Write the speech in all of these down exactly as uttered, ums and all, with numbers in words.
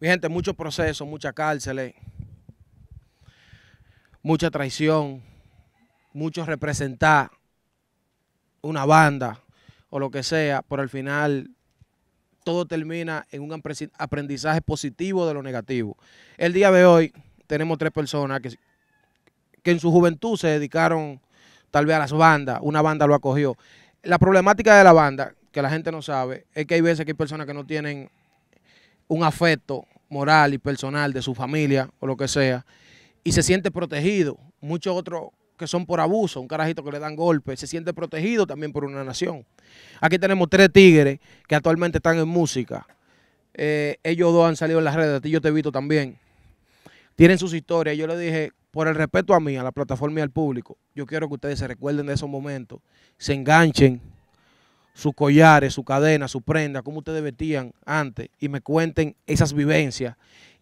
Mi gente, muchos procesos, muchas cárceles, mucha traición, muchos representar una banda o lo que sea, pero al final todo termina en un aprendizaje positivo de lo negativo. El día de hoy tenemos tres personas que, que en su juventud se dedicaron tal vez a las bandas, una banda lo acogió. La problemática de la banda, que la gente no sabe, es que hay veces que hay personas que no tienen un afecto moral y personal de su familia o lo que sea, y se siente protegido. Muchos otros que son por abuso, un carajito que le dan golpes, se siente protegido también por una nación. Aquí tenemos tres tigres que actualmente están en música. Eh, ellos dos han salido en las redes, a ti yo te he visto también. Tienen sus historias. Yo le dije, por el respeto a mí, a la plataforma y al público, yo quiero que ustedes se recuerden de esos momentos, se enganchen sus collares, su cadena, su prenda, cómo ustedes vestían antes y me cuenten esas vivencias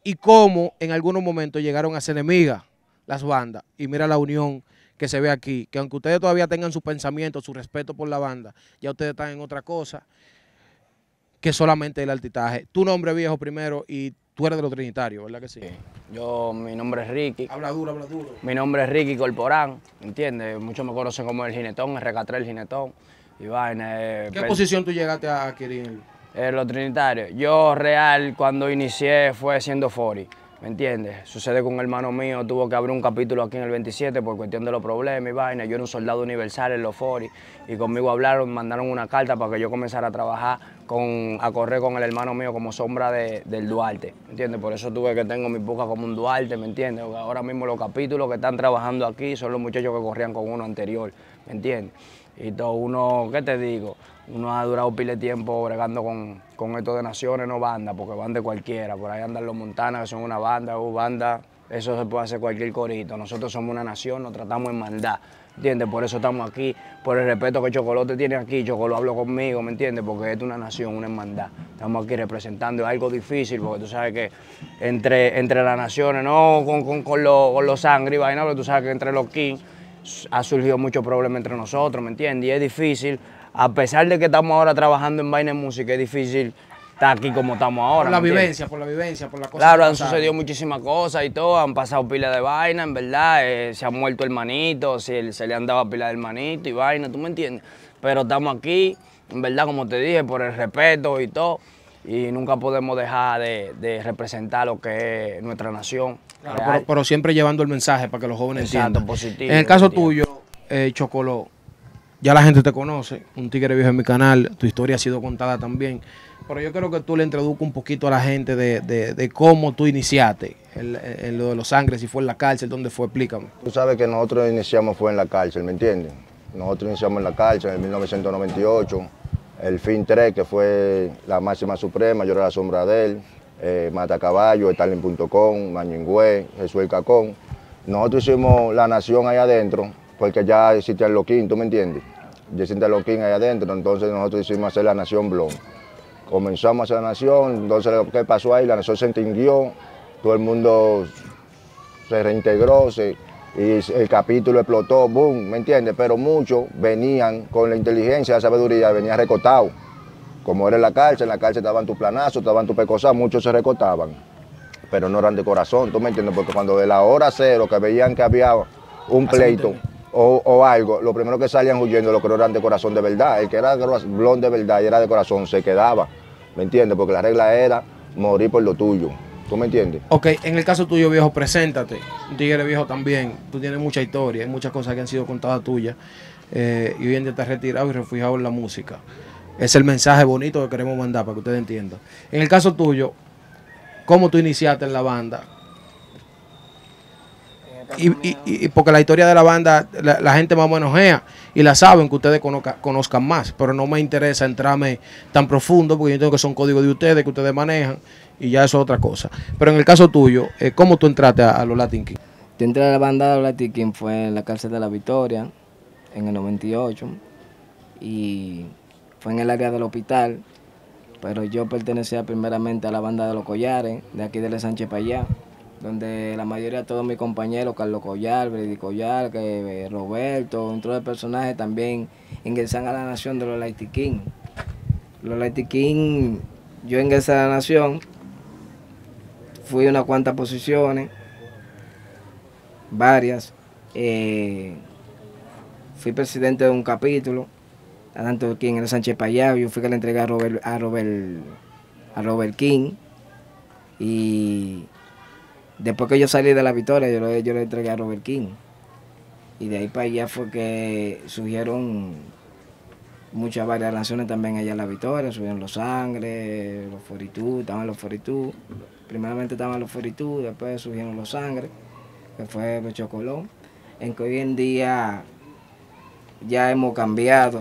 y cómo en algunos momentos llegaron a ser enemigas las bandas. Y mira la unión que se ve aquí, que aunque ustedes todavía tengan su pensamiento, su respeto por la banda, ya ustedes están en otra cosa que solamente el altitaje. Tu nombre, viejo, primero, y tú eres de los trinitarios, ¿verdad que sí? sí? Yo, mi nombre es Ricky. Habla duro, habla duro. Mi nombre es Ricky Corporán, ¿entiendes? Muchos me conocen como El Jinetón, R cuatro El Jinetón. Y vaina, eh, ¿Qué posición tú llegaste a adquirir? Eh, los trinitarios. Yo, real, cuando inicié fue siendo fori, ¿me entiendes? Sucede con un hermano mío, tuvo que abrir un capítulo aquí en el veintisiete por cuestión de los problemas y vaina. Yo era un soldado universal en los fori y conmigo hablaron, mandaron una carta para que yo comenzara a trabajar Con, a correr con el hermano mío como sombra de, del Duarte, ¿me entiendes? Por eso tuve que tengo mi boca como un Duarte, ¿me entiendes? Porque ahora mismo los capítulos que están trabajando aquí son los muchachos que corrían con uno anterior, ¿me entiendes? Y todo uno, ¿qué te digo? Uno ha durado pile de tiempo bregando con, con esto de naciones, no bandas, porque van de cualquiera. Por ahí andan los Montanas, que son una banda, o banda, eso se puede hacer cualquier corito. Nosotros somos una nación, nos tratamos en maldad, ¿entiendes? Por eso estamos aquí, por el respeto que Chocoló te tiene aquí. Chocoló habló conmigo, ¿me entiendes? Porque es una nación, una hermandad. Estamos aquí representando algo difícil, porque tú sabes que entre, entre las naciones, no con, con, con los con lo sangre y vaina, pero tú sabes que entre los kings ha surgido mucho problema entre nosotros, ¿me entiendes? Y es difícil, a pesar de que estamos ahora trabajando en vaina de música, es difícil estar aquí como estamos ahora. Por la vivencia, por la vivencia, por la cosa. Claro, han sucedido muchísimas cosas y todo, han pasado pila de vaina, en verdad, eh, se ha muerto hermanito, se, se le han dado pila de hermanito y vaina, ¿tú me entiendes? Pero estamos aquí, en verdad, como te dije, por el respeto y todo, y nunca podemos dejar de, de representar lo que es nuestra nación. Claro, pero, pero siempre llevando el mensaje para que los jóvenes entiendan. Positivo, en el caso positivo. tuyo, eh, Chocoló, ya la gente te conoce, un tigre viejo en mi canal, tu historia ha sido contada también, pero yo creo que tú le introduzcas un poquito a la gente de, de, de cómo tú iniciaste en, en lo de los sangres, si fue en la cárcel, dónde fue, explícame. Tú sabes que nosotros iniciamos fue en la cárcel, ¿me entiendes? Nosotros iniciamos en la cárcel en mil novecientos noventa y ocho, el Fin tres, que fue la máxima suprema, yo era la sombra de él. Eh, Matacaballo, Starling punto com, Mañingüe, Jesús El Cacón. Nosotros hicimos la nación allá adentro, porque ya existía el Loquín, ¿tú me entiendes? Ya existía el Loquín allá adentro, entonces nosotros hicimos hacer la nación blond. Comenzamos a hacer la nación, entonces lo que pasó ahí, la nación se extinguió, todo el mundo se reintegró, se, y el capítulo explotó, boom, ¿me entiendes? Pero muchos venían con la inteligencia, la sabiduría, venían recotados. Como era en la cárcel, en la cárcel estaban tus planazos, estaban tus pecosas, muchos se recotaban, pero no eran de corazón, ¿tú me entiendes? Porque cuando de la hora cero que veían que había un pleito o, o algo, lo primero que salían huyendo, los que no eran de corazón de verdad, el que era blond de verdad y era de corazón, se quedaba, ¿me entiendes? Porque la regla era morir por lo tuyo, ¿tú me entiendes? Ok, en el caso tuyo, viejo, preséntate, tigre viejo también, tú tienes mucha historia, hay muchas cosas que han sido contadas tuyas, eh, y hoy en día estás retirado y refugiado en la música. Es el mensaje bonito que queremos mandar para que ustedes entiendan. En el caso tuyo, ¿cómo tú iniciaste en la banda? Y, y, y porque la historia de la banda, la, la gente más menojea y la saben que ustedes conozca, conozcan más, pero no me interesa entrarme tan profundo porque yo entiendo que son códigos de ustedes, que ustedes manejan y ya eso es otra cosa. Pero en el caso tuyo, ¿cómo tú entraste a, a los Latin King? Yo entré a la banda de los Latin King fue en la cárcel de la Victoria en el noventa y ocho y... fue en el área del hospital, pero yo pertenecía primeramente a la banda de los Collares, de aquí de Le Sánchez para allá, donde la mayoría de todos mis compañeros, Carlos Goyal, Ricky Corporán, Roberto, entre otros personajes, también ingresan a la nación de los Latin King. Los Latin King, yo ingresé a la nación fui unas cuantas posiciones, varias. Eh, fui presidente de un capítulo, a tanto King, el Sánchez Payá. Yo fui que le entregué a Robert, a Robert, a Robert King. Y después que yo salí de la victoria, yo le, yo le entregué a Robert King. Y de ahí para allá fue que surgieron muchas varias naciones también allá en la victoria. Subieron los Sangre, los Foritú, estaban los Foritú. Primeramente estaban los Foritú, después surgieron los Sangre, que fue el Chocoló. En que hoy en día ya hemos cambiado,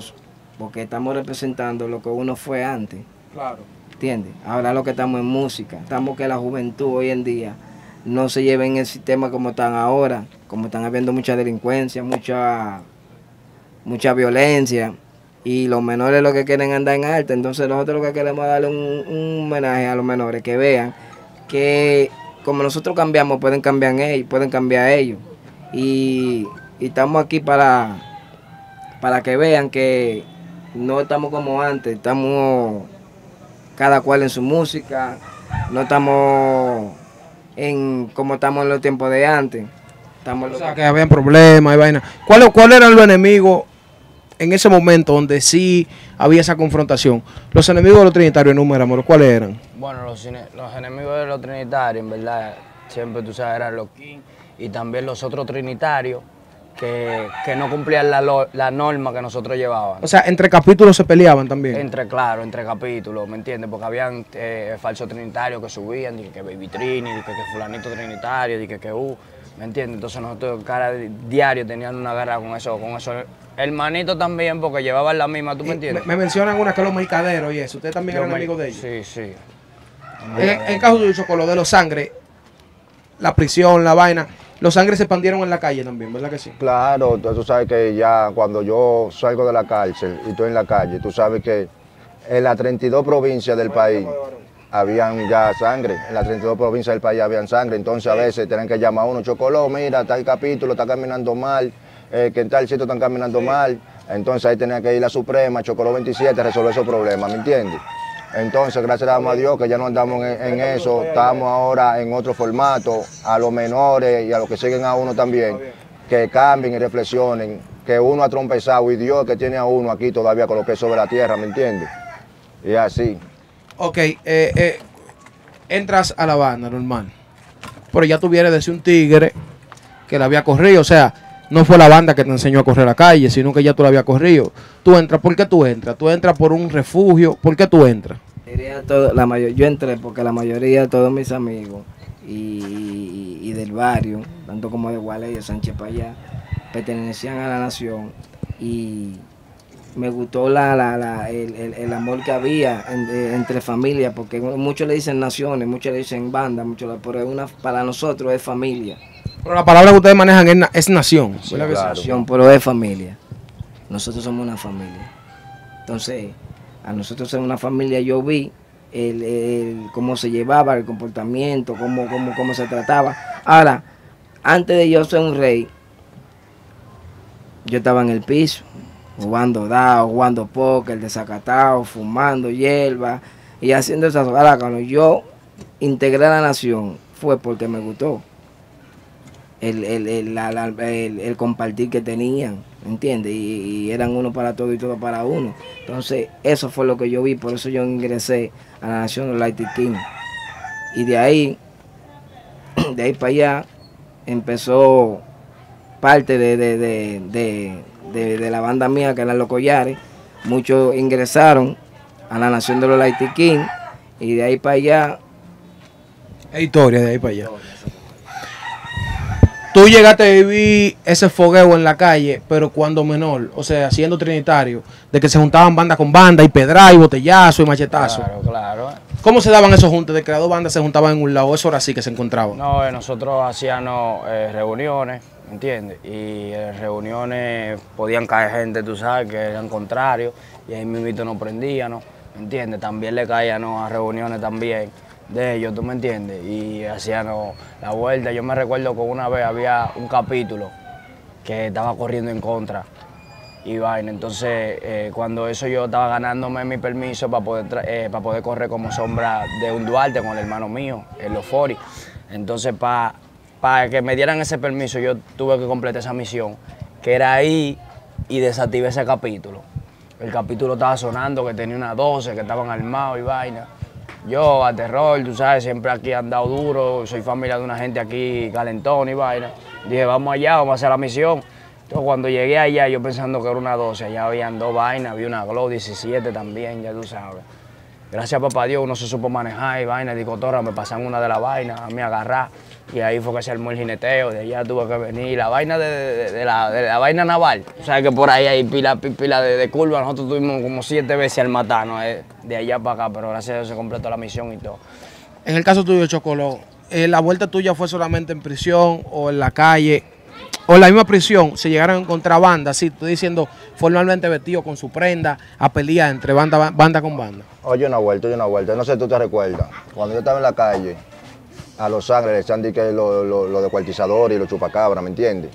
porque estamos representando lo que uno fue antes. Claro. ¿Entiendes? Ahora lo que estamos en música, estamos que la juventud hoy en día no se lleve en el sistema como están ahora, como están habiendo mucha delincuencia, mucha, mucha violencia, y los menores lo que quieren andar en alta. Entonces nosotros lo que queremos es darle un, un homenaje a los menores, que vean que como nosotros cambiamos, pueden cambiar ellos, pueden cambiar ellos. Y, y estamos aquí para, para que vean que no estamos como antes, estamos cada cual en su música, no estamos en como estamos en los tiempos de antes. Estamos, o sea, que habían problemas y vainas. ¿Cuáles cuál eran los enemigos en ese momento donde sí había esa confrontación? Los enemigos de los trinitarios, enumeramos, ¿cuáles eran? Bueno, los, los enemigos de los trinitarios, en verdad, siempre, tú sabes, eran los King y también los otros trinitarios que, que no cumplían la, la norma que nosotros llevábamos. O sea, entre capítulos se peleaban también. Entre, claro, entre capítulos, ¿me entiendes? Porque habían eh, falsos trinitarios que subían, dije que Baby Trini, dije que fulanito trinitario, dije que U, uh, ¿me entiendes? Entonces nosotros cada diario tenían una guerra con eso, con eso. Hermanito también, porque llevaban la misma, ¿tú me entiendes? Me, me mencionan una que los mercaderos y eso, ¿ustedes también eran amigos de ellos? Sí, sí. En el caso de con lo de los Sangre, la prisión, la vaina, los Sangre se expandieron en la calle también, ¿verdad que sí? Claro, tú sabes que ya cuando yo salgo de la cárcel y estoy en la calle, tú sabes que en las treinta y dos provincias del país habían ya Sangre, en las treinta y dos provincias del país habían Sangre, entonces a veces tienen que llamar a uno, Chocoló, mira, tal capítulo está caminando mal, eh, que en tal sitio están caminando mal, entonces ahí tenía que ir la Suprema, Chocoló veintisiete, resolver esos problemas, ¿me entiendes? Entonces, gracias a Dios que ya no andamos en, en eso, estamos ahora en otro formato, a los menores y a los que siguen a uno también, que cambien y reflexionen, que uno ha trompezado y Dios que tiene a uno aquí todavía con los pies sobre la tierra, ¿me entiendes? Y así. Ok, eh, eh, entras a la banda normal, pero ya tú vienes de un tigre que la había corrido, o sea, no fue la banda que te enseñó a correr a la calle, sino que ya tú la habías corrido. Tú entras, ¿por qué tú entras? Tú entras por un refugio, ¿por qué tú entras? Todo, la mayor, yo entré porque la mayoría de todos mis amigos y, y, y del barrio, tanto como de Gualey, de Sánchez Payá, pertenecían a la nación y me gustó la, la, la, el, el, el amor que había en, de, entre familias, porque muchos le dicen naciones, muchos le dicen bandas, muchos, pero una, para nosotros es familia. Pero la palabra que ustedes manejan es, na es nación. Sí, claro. Es nación, pero es familia. Nosotros somos una familia. Entonces, a nosotros ser una familia, yo vi el, el, cómo se llevaba, el comportamiento, cómo, cómo, cómo se trataba. Ahora, antes de yo ser un rey, yo estaba en el piso, jugando dao, jugando póker, desacatado, fumando hierba y haciendo esas cosas. Cuando yo integré a la nación, fue porque me gustó. El, el, el, la, la, el, el compartir que tenían, ¿entiendes? Y, y eran uno para todo y todo para uno. Entonces, eso fue lo que yo vi, por eso yo ingresé a la Nación de Latina King. Y de ahí, de ahí para allá, empezó parte de, de, de, de, de, de la banda mía, que eran los Collares. Muchos ingresaron a la Nación de los Latina King y de ahí para allá. Es historia de ahí para allá. Tú llegaste a vivir ese fogueo en la calle, pero cuando menor, o sea, siendo trinitario, de que se juntaban banda con banda, y pedra, y botellazo, y machetazo. Claro, claro. ¿Cómo se daban esos juntos? De que las dos bandas se juntaban en un lado, eso era así que se encontraban. No, nosotros hacíamos eh, reuniones, ¿entiendes? Y en eh, reuniones podían caer gente, tú sabes, que eran contrarios, y ahí mismito nos prendían, ¿no? ¿Entiendes? También le caían, ¿no?, a reuniones también de ellos, tú me entiendes, y hacían la vuelta. Yo me recuerdo que una vez había un capítulo que estaba corriendo en contra y vaina. Entonces, eh, cuando eso yo estaba ganándome mi permiso para poder, eh, para poder correr como sombra de un Duarte con el hermano mío, el Ofori. Entonces, para pa que me dieran ese permiso, yo tuve que completar esa misión, que era ir y desactivar ese capítulo. El capítulo estaba sonando, que tenía unas doce, que estaban armados y vaina. Yo, a terror, tú sabes, siempre aquí he andado duro, soy familia de una gente aquí calentón y vaina. Dije, vamos allá, vamos a hacer la misión. Entonces, cuando llegué allá, yo pensando que era una doce, allá habían dos vainas, había una Glow diecisiete también, ya tú sabes. Gracias a papá Dios, uno se supo manejar y vaina, y cotorra, me pasan una de las vainas, a mí agarrar. Y ahí fue que se armó el jineteo, de allá tuve que venir. La vaina de, de, de, la, de la vaina naval, o sea que por ahí hay pila, pila de, de curva, nosotros tuvimos como siete veces al matarnos eh, de allá para acá, pero gracias a Dios se completó la misión y todo. En el caso tuyo, Chocoló, eh, ¿la vuelta tuya fue solamente en prisión o en la calle? O en la misma prisión se llegaron a encontrar bandas, sí, estoy diciendo formalmente vestido con su prenda, a pelear entre banda, banda con banda. Oye, una vuelta, oye, una vuelta, no sé si tú te recuerdas, cuando yo estaba en la calle, a los sangres le echan los lo, lo descuartizadores y los chupacabras, ¿me entiendes?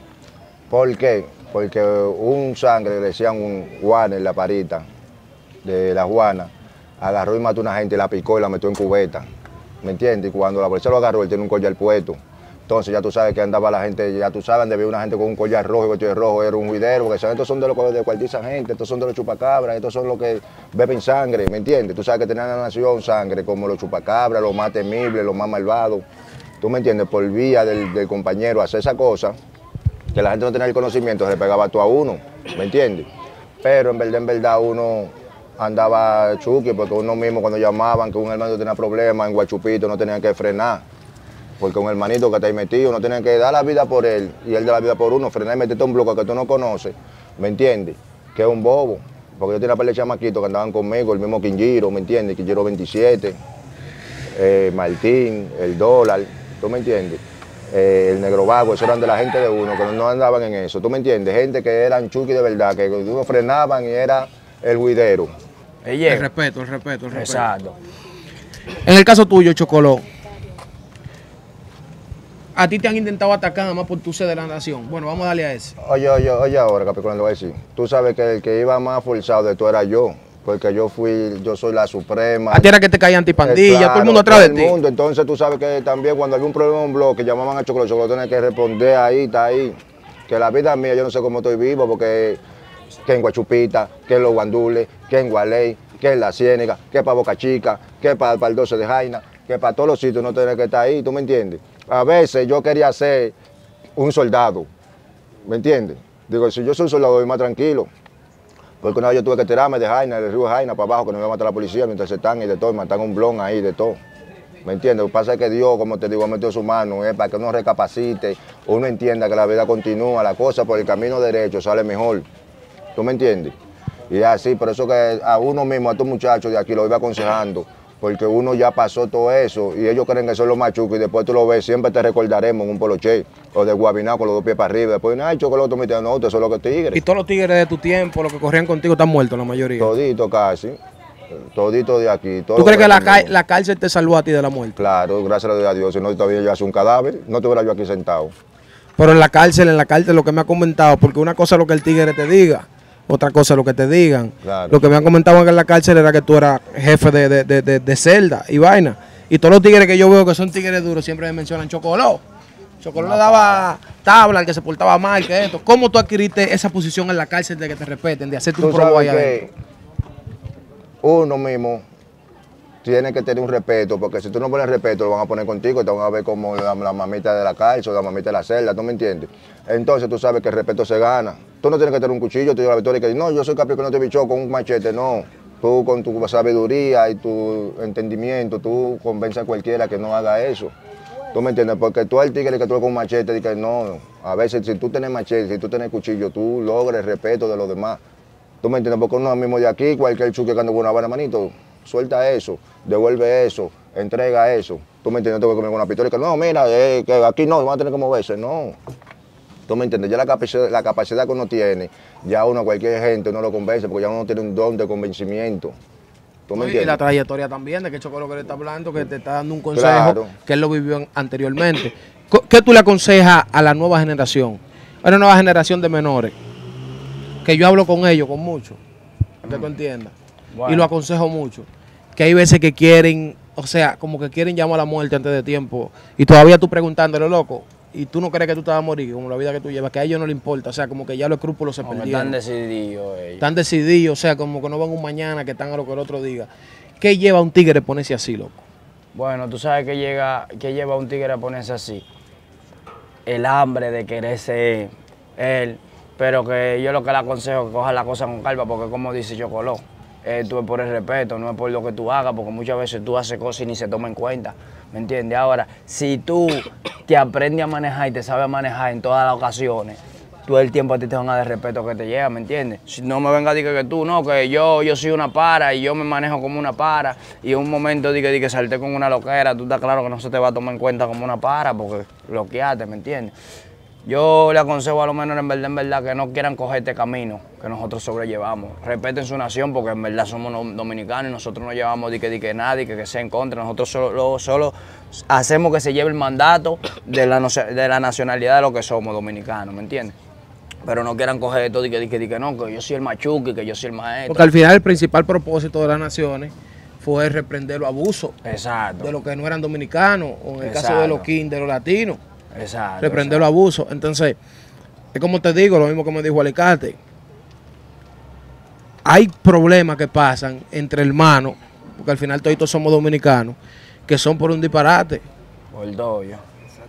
¿Por qué? Porque un sangre, le decían un Juan en la parita de la Juana, agarró y mató a una gente, la picó y la metió en cubeta, ¿me entiendes? Y cuando la policía lo agarró, él tiene un collar puesto. Entonces ya tú sabes que andaba la gente, ya tú sabes, debía una gente con un collar rojo, vestido de rojo, era un juidero, porque estos son de los que descuartizan gente, estos son de los chupacabras, estos son los que beben sangre, ¿me entiendes? Tú sabes que tenían en la nación sangre, como los chupacabras, los más temibles, los más malvados, ¿tú me entiendes? Por vía del, del compañero hacer esa cosa, que la gente no tenía el conocimiento, se le pegaba tú a uno, ¿me entiendes? Pero en verdad, en verdad, uno andaba chuqui, porque uno mismo cuando llamaban que un hermano tenía problemas, en Guachupito no tenían que frenar, porque un hermanito que está ahí metido, uno tiene que dar la vida por él, y él da la vida por uno, frenar y meterte un bloque que tú no conoces, ¿me entiendes? Que es un bobo, porque yo tenía pelea de chamaquitos que andaban conmigo, el mismo Quinjiro, ¿me entiendes? Quinjiro veintisiete, eh, Martín, el Dólar, ¿tú me entiendes? Eh, el Negro Vago, eso eran de la gente de uno, que no andaban en eso, ¿tú me entiendes? Gente que eran chuki de verdad, que uno frenaban y era el huidero. El respeto, el respeto, el respeto. Exacto. En el caso tuyo, Chocoló, a ti te han intentado atacar nada más por tu ser de la nación. Bueno, vamos a darle a eso. Oye, oye, oye ahora, Capricornio, le voy a decir. Tú sabes que el que iba más forzado de tú era yo, porque yo fui, yo soy la suprema. A ti era que te caía antipandilla, eh, claro, todo el mundo atrás de ti. Todo el mundo, entonces tú sabes que también cuando había un problema en un bloque, llamaban a Chocoló, Chocoló tenía que responder ahí, está ahí. Que la vida mía, yo no sé cómo estoy vivo, porque que en Guachupita, que en Los Guandules, que en Gualey, que en La Ciénega, que para Boca Chica, que para pa el doce de Jaina, que para todos los sitios no tenés que estar ahí, ¿tú me entiendes? A veces yo quería ser un soldado, ¿me entiendes? Digo, si yo soy un soldado, voy más tranquilo. Porque una vez yo tuve que tirarme de Jaina, del río Jaina para abajo, que nos iba a matar la policía mientras se están y de todo, y matan un blon ahí de todo. ¿Me entiendes? Lo que pasa es que Dios, como te digo, ha metido su mano, ¿eh? Para que uno recapacite, uno entienda que la vida continúa, la cosa por el camino derecho sale mejor. ¿Tú me entiendes? Y así, por eso que a uno mismo, a estos muchachos de aquí, lo iba aconsejando. Porque uno ya pasó todo eso y ellos creen que son los machucos y después tú lo ves, siempre te recordaremos en un poloche o de guabinaco con los dos pies para arriba. Después, ay, Chocoló, tú me dices, no, ustedes son los tigres. Y todos los tigres de tu tiempo, los que corrían contigo, están muertos la mayoría. Todito casi, todito de aquí. ¿Tú crees que la, ca la cárcel te salvó a ti de la muerte? Claro, gracias a Dios, si no todavía yo hace un cadáver, no estuviera yo aquí sentado. Pero en la cárcel, en la cárcel lo que me ha comentado, porque una cosa es lo que el tigre te diga. Otra cosa lo que te digan. Claro. Lo que me han comentado en la cárcel era que tú eras jefe de, de, de, de, de celda y vaina. Y todos los tigres que yo veo que son tigres duros siempre me mencionan Chocoló. Chocoló le daba tabla al que se portaba mal, que esto. ¿Cómo tú adquiriste esa posición en la cárcel de que te respeten, de hacerte un probo allá adentro? Uno mismo tiene que tener un respeto, porque si tú no pones respeto, lo van a poner contigo y te van a ver como la, la mamita de la cárcel o la mamita de la celda, ¿tú me entiendes? Entonces tú sabes que el respeto se gana. Tú no tienes que tener un cuchillo, te dio la victoria y que no, yo soy Capricornio, no te bicho con un machete, no. Tú con tu sabiduría y tu entendimiento, tú convences a cualquiera que no haga eso. ¿Tú me entiendes? Porque tú al tigre que tú con un machete, dices no, a veces si tú tienes machete, si tú tienes cuchillo, tú logres el respeto de los demás. ¿Tú me entiendes? Porque uno mismo de aquí, cualquier chuque que anda con una vara, manito, suelta eso, devuelve eso, entrega eso. ¿Tú me entiendes? No tengo que comer con una pistola y que no, mira, eh, que aquí no, van a tener que moverse, no. ¿Tú me entiendes? Ya la capacidad, la capacidad que uno tiene, ya uno, cualquier gente, uno lo convence porque ya uno tiene un don de convencimiento. ¿Tú me entiendes? Y la trayectoria también, de que Chocoló que le está hablando, que te está dando un consejo, claro, que él lo vivió anteriormente. ¿Qué tú le aconsejas a la nueva generación? A una nueva generación de menores que yo hablo con ellos, con mucho, que tú entiendas, bueno. Y lo aconsejo mucho, que hay veces que quieren, o sea, como que quieren llamar a la muerte antes de tiempo, y todavía tú preguntándole, loco, y tú no crees que tú te vas a morir, como la vida que tú llevas, que a ellos no les importa, o sea, como que ya los escrúpulos se perdieron. Están decididos ellos. Están decididos, o sea, como que no van un mañana, que están a lo que el otro diga. ¿Qué lleva un tigre a ponerse así, loco? Bueno, tú sabes que, llega, que lleva un tigre a ponerse así. El hambre de querer ser él, pero que yo lo que le aconsejo es que coja la cosa con calma, porque como dice Chocoló, eh, tú es por el respeto, no es por lo que tú hagas, porque muchas veces tú haces cosas y ni se toma en cuenta, ¿me entiendes? Ahora, si tú te aprendes a manejar y te sabes manejar en todas las ocasiones, todo el tiempo a ti te van a dar respeto que te llega, ¿me entiendes? Si no me venga a decir que, que tú, no, que yo, yo soy una para y yo me manejo como una para y en un momento di que, di que salté con una loquera, tú estás claro que no se te va a tomar en cuenta como una para porque bloqueaste, ¿me entiendes? Yo le aconsejo a lo menos en verdad, en verdad, que no quieran coger este camino que nosotros sobrellevamos. Respeten su nación porque en verdad somos dominicanos y nosotros no llevamos di que, di que nadie, que, que sea en contra. Nosotros solo, solo hacemos que se lleve el mandato de la, de la nacionalidad de lo que somos dominicanos, ¿me entiendes? Pero no quieran coger esto y que, que, que no, que yo soy el machuque, que yo soy el maestro. Porque al final el principal propósito de las naciones fue reprender los abusos. Exacto. De los que no eran dominicanos, o en el exacto. Caso de los king, de los latinos. Exacto. Reprender exacto. Los abusos. Entonces, es como te digo, lo mismo que me dijo Alicate. Hay problemas que pasan entre hermanos, porque al final todos somos dominicanos, que son por un disparate. Por dos, ya.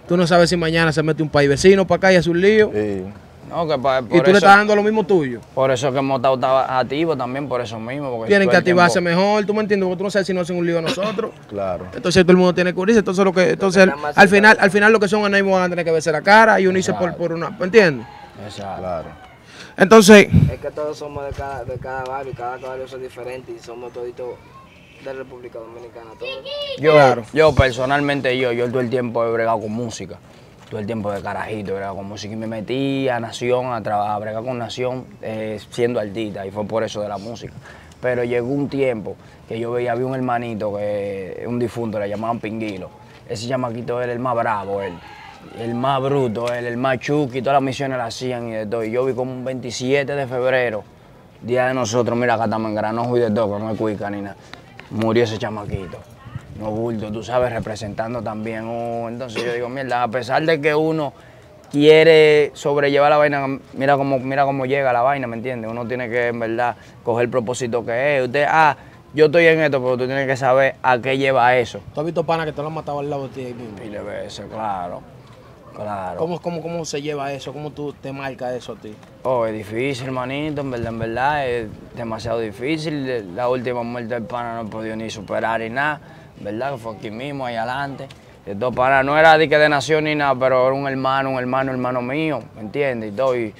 Tú no sabes si mañana se mete un país vecino para acá y hace un lío. Sí. No, que pa, por y tú eso, le estás dando lo mismo tuyo. Por eso que hemos estado activos también, por eso mismo. Tienen que activarse tiempo. Mejor, tú me entiendes, porque tú no sabes si no hacen un lío a nosotros. Claro. Entonces todo el mundo tiene que unirse, entonces, lo que, entonces al, al, final, al final lo que son anónimos van a tener que verse la cara y unirse por, por una, ¿me entiendes? Exacto. Claro. Entonces... Es que todos somos de cada, de cada barrio, y cada barrio es diferente y somos toditos de República Dominicana. Todos. Yo, claro. yo personalmente, yo, yo todo el tiempo he bregado con música. Todo el tiempo de carajito, ¿verdad? Como si me metí a Nación, a trabajar, a bregar con Nación, eh, siendo artista, y fue por eso de la música. Pero llegó un tiempo que yo veía, había un hermanito, que un difunto, le llamaban Pinguilo. Ese chamaquito era el más bravo, él, el más bruto, él, el más chuki, todas las misiones las hacían y de todo. Y yo vi como un veintisiete de febrero, día de nosotros, mira, acá estamos en Granojo y de todo, que no es cuica ni nada. Murió ese chamaquito. No bulto, tú sabes, representando también. Oh, entonces yo digo, mierda, a pesar de que uno quiere sobrellevar la vaina, mira cómo, mira cómo llega la vaina, ¿me entiendes? Uno tiene que, en verdad, coger el propósito que es. Usted, ah, yo estoy en esto, pero tú tienes que saber a qué lleva eso. ¿Tú has visto pana que te lo han matado al lado de ti ahí mismo? Mil veces, claro. Claro. ¿Cómo, cómo, ¿Cómo se lleva eso? ¿Cómo tú te marcas eso a ti? Oh, es difícil, hermanito, en verdad, en verdad, es demasiado difícil. La última muerte del pana no he podido ni superar ni nada. ¿Verdad? Que fue aquí mismo, ahí adelante. Y todo para, no era de que de nación ni nada, pero era un hermano, un hermano, hermano mío, ¿me entiendes? Y todo, y,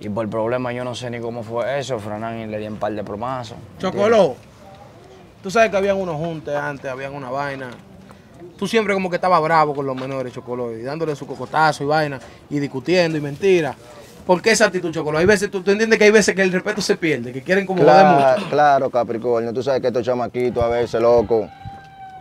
y por problemas yo no sé ni cómo fue eso, Franán y le di un par de plomazos. Chocoló, tú sabes que habían unos juntes antes, habían una vaina. Tú siempre como que estabas bravo con los menores, Chocoló, y dándole su cocotazo y vaina, y discutiendo y mentiras. ¿Por qué esa actitud, Chocoló? Hay veces, tú, tú entiendes que hay veces que el respeto se pierde, que quieren como claro, joder mucho. Claro, Capricornio, tú sabes que estos chamaquitos a veces, loco,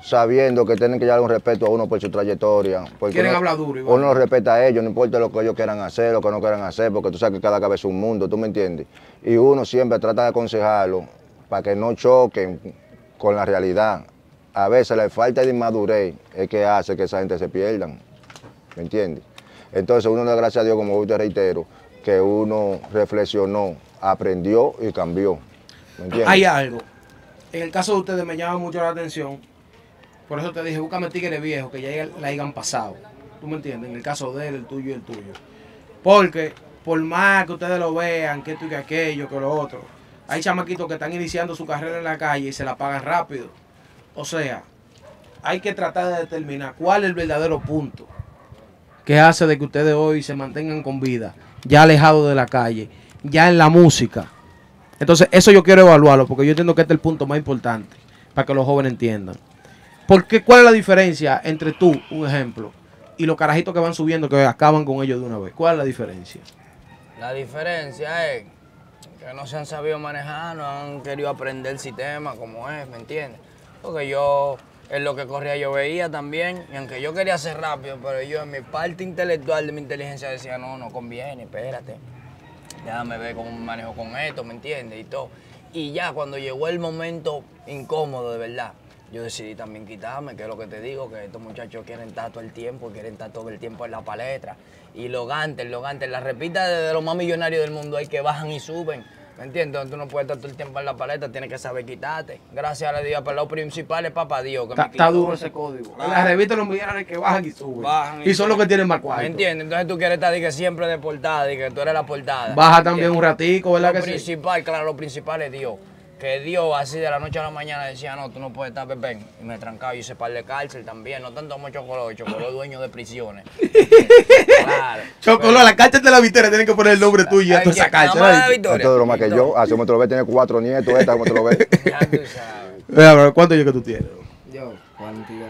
sabiendo que tienen que dar un respeto a uno por su trayectoria. Quieren uno, hablar duro, igual. Uno los respeta a ellos, no importa lo que ellos quieran hacer, lo que no quieran hacer, porque tú sabes que cada cabeza es un mundo, ¿tú me entiendes? Y uno siempre trata de aconsejarlo para que no choquen con la realidad. A veces la falta de inmadurez es que hace que esa gente se pierdan, ¿me entiendes? Entonces uno, gracias a Dios, como hoy te reitero, que uno reflexionó, aprendió y cambió, ¿me entiendes? Hay algo, en el caso de ustedes me llama mucho la atención. Por eso te dije, búscame tigres viejos que ya la hayan pasado. ¿Tú me entiendes? En el caso de él, el tuyo y el tuyo. Porque, por más que ustedes lo vean, que esto y que aquello, que lo otro, hay chamaquitos que están iniciando su carrera en la calle y se la pagan rápido. O sea, hay que tratar de determinar cuál es el verdadero punto que hace de que ustedes hoy se mantengan con vida, ya alejados de la calle, ya en la música. Entonces, eso yo quiero evaluarlo, porque yo entiendo que este es el punto más importante, para que los jóvenes entiendan. Porque, ¿cuál es la diferencia entre tú, un ejemplo, y los carajitos que van subiendo, que acaban con ellos de una vez? ¿Cuál es la diferencia? La diferencia es que no se han sabido manejar, no han querido aprender el sistema como es, ¿me entiendes? Porque yo, en lo que corría yo veía también, y aunque yo quería hacer rápido, pero yo en mi parte intelectual de mi inteligencia decía, no, no conviene, espérate. déjame ver cómo me manejo con esto, ¿me entiendes? Y todo. Y ya cuando llegó el momento incómodo, de verdad, yo decidí también quitarme, que es lo que te digo, que estos muchachos quieren estar todo el tiempo, quieren estar todo el tiempo en la palestra. Y los gantes, los gantes, las repitas de los más millonarios del mundo hay que bajan y suben. ¿Me entiendes? Tú no puedes estar todo el tiempo en la paleta, tienes que saber quitarte. Gracias a Dios, pero lo principal es papá Dios. Que está duro ese código. Ah. Las revistas los millonarios que bajan y suben. Bajan y, y son los que tienen más cuadros. ¿Me entiendes? Entonces tú quieres estar de que siempre de portada, de que tú eres la portada. Baja también un ratico, ¿verdad que sí? Lo principal, claro, lo principal es Dios. Que Dios así de la noche a la mañana decía, no, tú no puedes estar, Pepe. Y me trancaba y hice par de cárcel también. No tanto como Chocoló, Chocoló dueño de prisiones. Claro. Chocoló, pero... a la cárcel de la Victoria tienen que poner el nombre tuyo y a toda esa cárcel. Esto es broma que yo, así como te lo ves, tiene cuatro nietos, esta como te lo ves. Ya tú sabes. ¿Cuántos años que tú tienes? Yo, cuarenta y dos.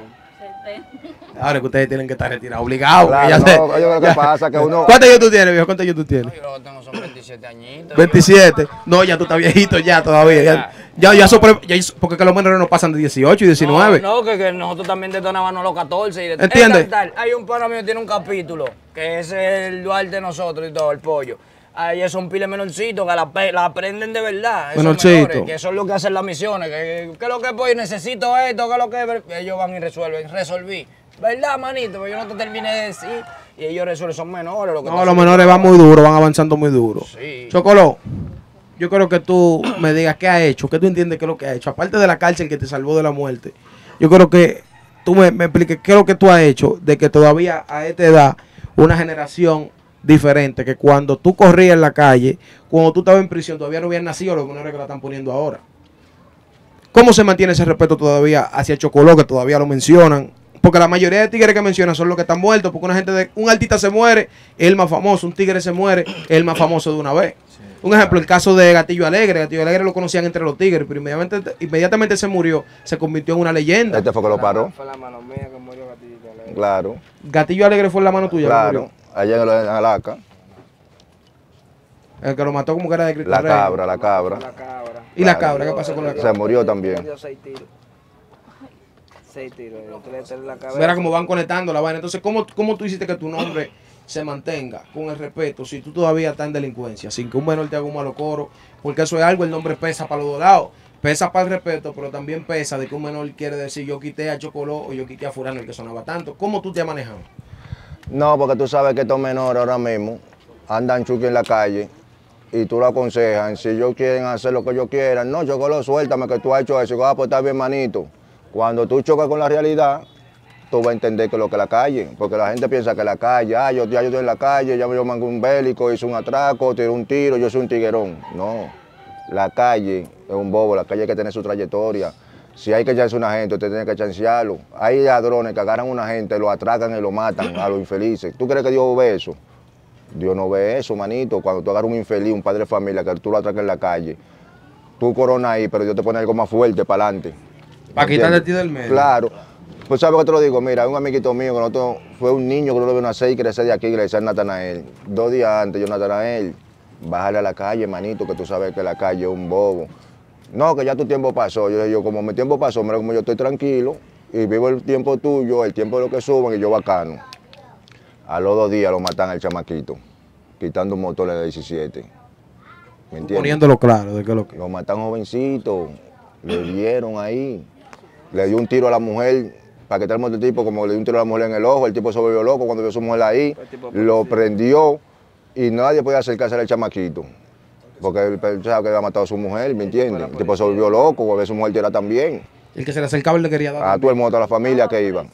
Ahora que ustedes tienen que estar retirados, obligados. Claro, no, oye, lo que pasa que uno... ¿Cuántos años tú tienes, viejo? ¿Cuántos años tú tienes? No, yo tengo son veintisiete añitos. ¿veintisiete? No, ya tú estás viejito ya todavía. Ya, ya, ya, sobre, ya porque que los menores no pasan de dieciocho y diecinueve. No, no que, que nosotros también detonábamos los catorce. Y de... ¿Entiendes? Hay un pana mío que tiene un capítulo, que es el dual de nosotros y todo, el pollo. Ahí son piles menorcitos que la, la aprenden de verdad. Menorcitos. Que son los que hacen las misiones. Que, que lo que voy, necesito esto, que lo que... Ellos van y resuelven. Resolví. ¿Verdad, manito? Porque yo no te terminé de decir. Y ellos resuelven. Son menores. Lo que no, los menores van muy duro, van avanzando muy duro. Sí. Chocoló, yo creo que tú me digas qué ha hecho, qué tú entiendes qué es lo que ha hecho. Aparte de la cárcel que te salvó de la muerte, yo creo que tú me, me expliques qué es lo que tú has hecho de que todavía a esta edad una generación... diferente, que cuando tú corrías en la calle, cuando tú estabas en prisión, todavía no habían nacido los menores que la están poniendo ahora. ¿Cómo se mantiene ese respeto todavía hacia Chocoló, que todavía lo mencionan? Porque la mayoría de tigres que mencionan son los que están muertos, porque una gente de, un artista se muere, el más famoso, un tigre se muere, el más famoso de una vez. Sí, un ejemplo, claro. El caso de Gatillo Alegre. Gatillo Alegre lo conocían entre los tigres, pero inmediatamente, inmediatamente se murió, se convirtió en una leyenda. Este fue que lo paró. Fue la mano mía que murió Gatillo Alegre. Claro. Gatillo Alegre fue la mano tuya, claro, que murió. Allá en Alaca. El que lo mató como que era de Cristo. La Rey. Cabra, la cabra. La cabra. ¿Y la, la cabra? ¿Qué pasó con la cabra? Se murió también. Se murió seis tiros. Seis tiros. Verá cómo van conectando la vaina. Entonces, ¿cómo, ¿cómo tú hiciste que tu nombre se mantenga con el respeto si tú todavía estás en delincuencia? Sin que un menor te haga un malo coro. Porque eso es algo, el nombre pesa para los dos lados. Pesa para el respeto, pero también pesa de que un menor quiere decir yo quité a Chocoló o yo quité a fulano, el que sonaba tanto. ¿Cómo tú te has manejado? No, porque tú sabes que estos menores ahora mismo andan chuki en la calle y tú lo aconsejan. Si ellos quieren hacer lo que ellos quieran, no, Chocoló, suéltame que tú has hecho eso. Y vas a portar bien, manito. Cuando tú chocas con la realidad, tú vas a entender que es lo que es la calle. Porque la gente piensa que la calle, ah, yo, ya yo estoy en la calle, ya yo mandé un bélico, hice un atraco, tiré un tiro, yo soy un tiguerón. No, la calle es un bobo, la calle hay que tener su trayectoria. Si hay que chancear a una gente, usted tiene que chancearlo. Hay ladrones que agarran a una gente, lo atracan y lo matan a los infelices. ¿Tú crees que Dios ve eso? Dios no ve eso, manito. Cuando tú agarras un infeliz, un padre de familia, que tú lo atracas en la calle, tú coronas ahí, pero Dios te pone algo más fuerte para adelante. Para quitarte a ti del medio. Claro. Pues sabes que te lo digo, mira, un amiguito mío, que nosotros, fue un niño que no lo vio nacer y crecer de aquí, que le decía a Natanael. Dos días antes, yo, Natanael, bájale a la calle, manito, que tú sabes que la calle es un bobo. No, que ya tu tiempo pasó. Yo le digo, como mi tiempo pasó, mira, como yo estoy tranquilo y vivo el tiempo tuyo, el tiempo de lo que suban y yo bacano. A los dos días lo matan al chamaquito, quitando un motor de diecisiete. ¿Me entiendes? Poniéndolo claro de qué lo que... Lo matan jovencito, le dieron ahí. Le dio un tiro a la mujer, para que tal otro tipo, como le dio un tiro a la mujer en el ojo, el tipo se volvió loco cuando vio a su mujer ahí, lo prendió y nadie podía acercarse al chamaquito. Porque él pensaba que había matado a su mujer, ¿me entiendes? El tipo se volvió loco, porque su mujer tira también. El que se le acercaba él le quería dar. A todo el mundo, a la familia que iban.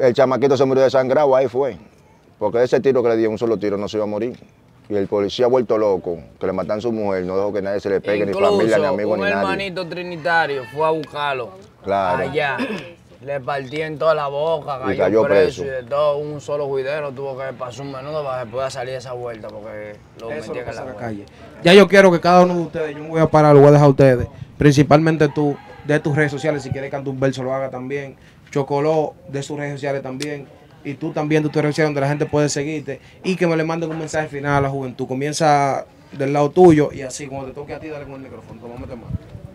El chamaquito se murió desangrado, ahí fue. Porque ese tiro que le dio, un solo tiro, no se iba a morir. Y el policía vuelto loco, que le matan a su mujer, no dejó que nadie se le pegue, ni familia, ni amigo, ni nadie. Un hermanito trinitario fue a buscarlo. Claro. Allá. Le partí en toda la boca, cayó, y cayó preso. preso. Y de todo, un solo juidero tuvo que pasar un menudo para que pueda salir esa vuelta, porque lo metí en la calle. Ya yo quiero que cada uno de ustedes, yo me voy a parar, lo voy a dejar a ustedes, principalmente tú, de tus redes sociales, si quieres cantar un verso, lo haga también. Chocoló, de sus redes sociales también. Y tú también, de tus redes sociales, donde la gente puede seguirte. Y que me le manden un mensaje final a la juventud. Comienza del lado tuyo y así, cuando te toque a ti, dale con el micrófono. Tómate más.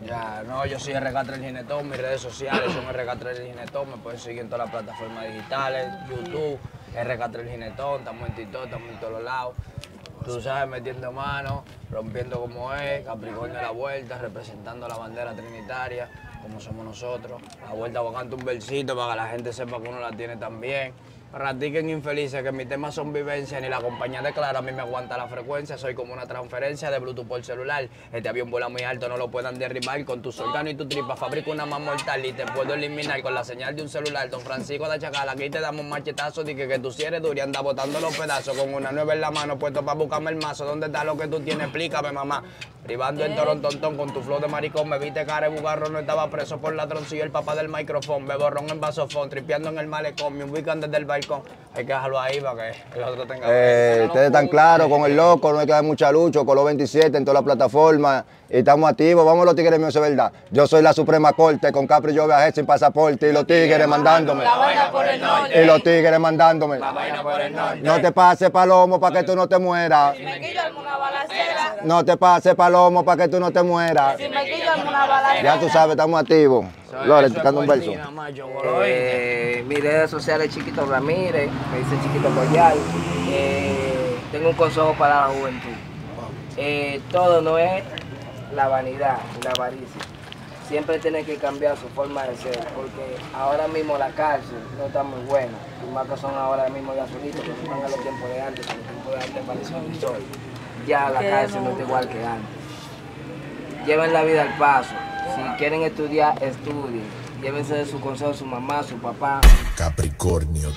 Ya, no, yo soy R cuatro El Jinetón, mis redes sociales son R cuatro El Jinetón, me pueden seguir en todas las plataformas digitales, YouTube, R cuatro El Jinetón, estamos en TikTok, estamos en todos los lados. Tú sabes, metiendo mano, rompiendo como es, Capricornio a la vuelta, representando la bandera trinitaria, como somos nosotros. A la vuelta voy a cantar un versito para que la gente sepa que uno la tiene también. Ratiquen infelices que mis temas son vivencia, ni la compañía de Claro a mí me aguanta la frecuencia. Soy como una transferencia de Bluetooth por celular. Este avión vuela muy alto, no lo puedan derribar. Con tus órganos y tu tripa fabrico una más mortal y te puedo eliminar con la señal de un celular. Don Francisco de Chacala, aquí te damos un machetazo. Dije que tú si eres duro y andas botando los pedazos. Con una nueva en la mano, puesto para buscarme el mazo. ¿Dónde está lo que tú tienes? Explícame, mamá. Privando el toro tontón con tu flow de maricón. Me viste cara de bugarro, no estaba preso por ladroncillo. El papá del micrófono, beborrón en vasofón, tripeando en el malecón. Me ubican desde el balcón. Hay que dejarlo ahí para que el otro tenga... Eh, no ustedes están claros con el loco, no hay que dar mucha lucha, Chocoló veintisiete en todas las plataformas. Estamos activos, vamos los tigres míos, es verdad. Yo soy la Suprema Corte, con Capri yo viajé sin pasaporte y los tigres mandándome. La vaina por el norte. Y los tigres mandándome. La vaina por el norte. No te pases palomo para que tú no te mueras. Si me quillo alguna balacera. No te pases palomo para que tú no te mueras. Si me quillo alguna balacera. Ya tú sabes, estamos activos. Lore, tocando un verso. Eh, mis redes sociales, Chiquito Ramírez, me dice Chiquito Goyal. Eh, tengo un consejo para la juventud. Eh, todo no es la vanidad, la avaricia. Siempre tienen que cambiar su forma de ser, porque ahora mismo la cárcel no está muy buena. Los marcos son ahora mismo gasolitos, que se van a los tiempos de antes, los tiempos de antes parecen un sol. Ya la cárcel no está igual que antes. Lleven la vida al paso. Si quieren estudiar, estudien. Llévense de su consejo, su mamá, su papá. Capricornio.